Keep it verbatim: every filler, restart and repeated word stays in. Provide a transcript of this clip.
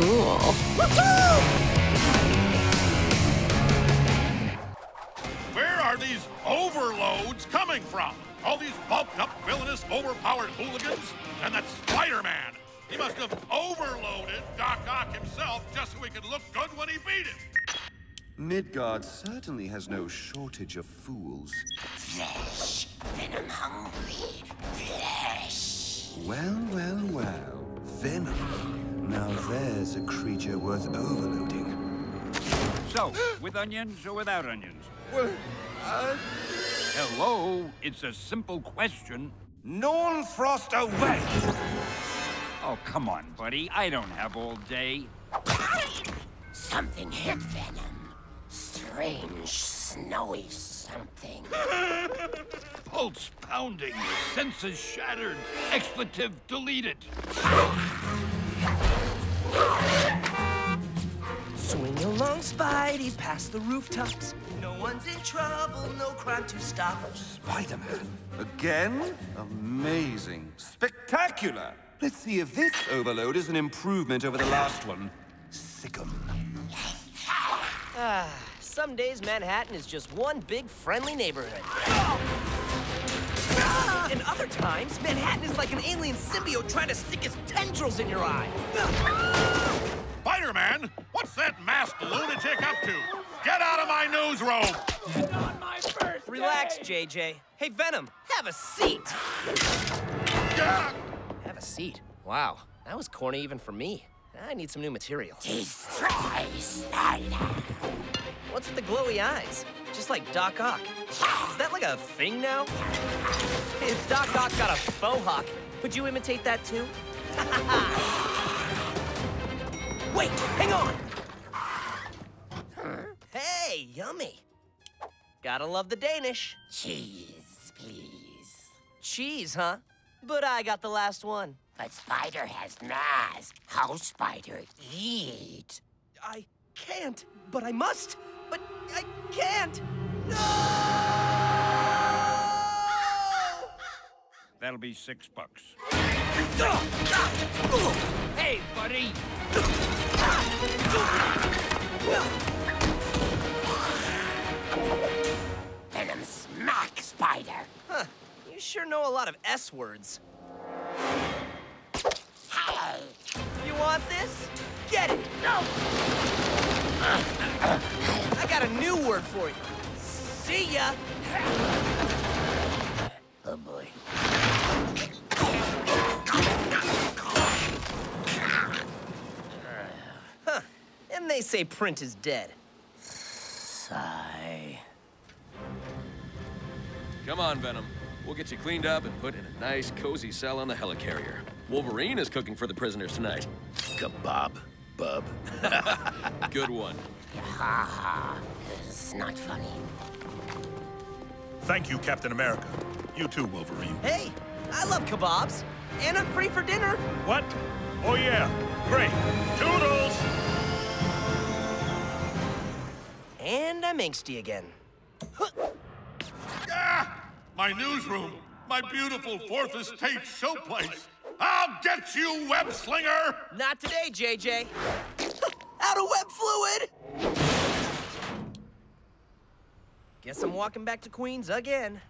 Cool. Where are these overloads coming from? All these bulked up, villainous, overpowered hooligans? And that Spider-Man! He must have overloaded Doc Ock himself just so he could look good when he beat him! Midgard certainly has no shortage of fools. Flesh. Venom hungry. Flesh. Well, well, well. Venom. Now there's a creature worth overloading. So, with onions or without onions? Well, uh... Hello? It's a simple question. Non-frost away! Oh, come on, buddy. I don't have all day. Something hit Venom. Strange, snowy something. Pulse pounding, senses shattered, expletive deleted. Swing along, Spidey, past the rooftops. No one's in trouble, no crime to stop. Spider-Man, again? Amazing, spectacular. Let's see if this overload is an improvement over the last one. Sick 'em. Ah. Some days, Manhattan is just one big, friendly neighborhood. Ah! And other times, Manhattan is like an alien symbiote trying to stick his tendrils in your eye. Spider-Man, what's that masked lunatic up to? Get out of my newsroom! It's on my birthday! Relax, J J. Hey, Venom, have a seat! Ah! Have a seat? Wow, that was corny even for me. I need some new material. Destroy Spider! What's with the glowy eyes? Just like Doc Ock. Is that like a thing now? If Doc Ock got a faux hawk, could you imitate that too? Wait, hang on! Huh? Hey, yummy. Gotta love the Danish. Cheese, please. Cheese, huh? But I got the last one. But Spider has mask. How Spider eat? I can't, but I must. But I can't! No! That'll be six bucks. Hey, buddy! Venom smack, Spider! Huh. You sure know a lot of S-words. Hey! You want this? Get it! No! I got a new word for you. See ya! Oh, boy. Huh. And they say print is dead. Sigh. Come on, Venom. We'll get you cleaned up and put in a nice, cozy cell on the helicarrier. Wolverine is cooking for the prisoners tonight. Kabob. Bub. Good one. Ha ha. It's not funny. Thank you, Captain America. You too, Wolverine. Hey, I love kebabs. And I'm free for dinner. What? Oh, yeah. Great. Toodles! And I'm angsty again. Huh. Ah! My newsroom. My beautiful Fourth Estate showplace. I'll get you, web slinger! Not today, J J. Out of web fluid! Guess I'm walking back to Queens again.